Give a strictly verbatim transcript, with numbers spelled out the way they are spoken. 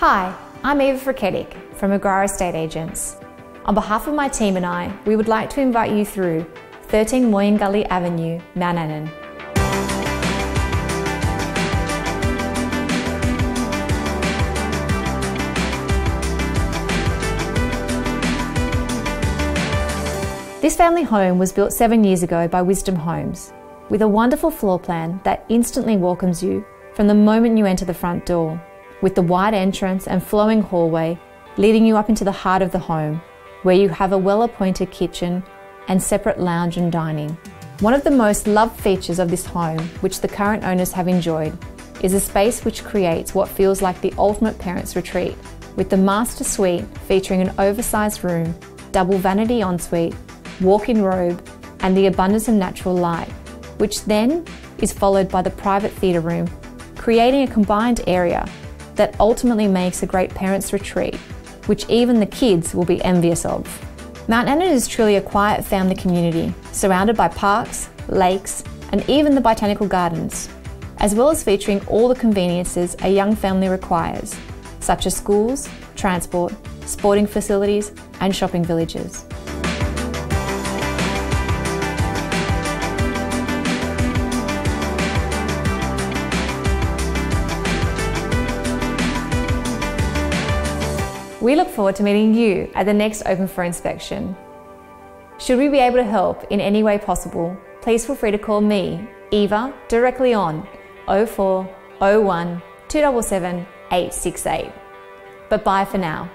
Hi, I'm Eva Frketic from McGrath Estate Agents. On behalf of my team and I, we would like to invite you through thirteen Moyengully Avenue, Mount Annan. This family home was built seven years ago by Wisdom Homes, with a wonderful floor plan that instantly welcomes you from the moment you enter the front door, with the wide entrance and flowing hallway leading you up into the heart of the home, where you have a well-appointed kitchen and separate lounge and dining. One of the most loved features of this home, which the current owners have enjoyed, is a space which creates what feels like the ultimate parents' retreat, with the master suite featuring an oversized room, double vanity ensuite, walk-in robe, and the abundance of natural light, which then is followed by the private theatre room, creating a combined area that ultimately makes a great parents' retreat, which even the kids will be envious of. Mount Annan is truly a quiet family community, surrounded by parks, lakes, and even the botanical gardens, as well as featuring all the conveniences a young family requires, such as schools, transport, sporting facilities, and shopping villages. We look forward to meeting you at the next Open for Inspection. Should we be able to help in any way possible, please feel free to call me, Eva, directly on oh four oh one, two seven seven, eight six eight. But bye for now.